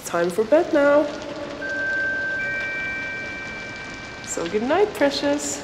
It's time for bed now. So good night, precious.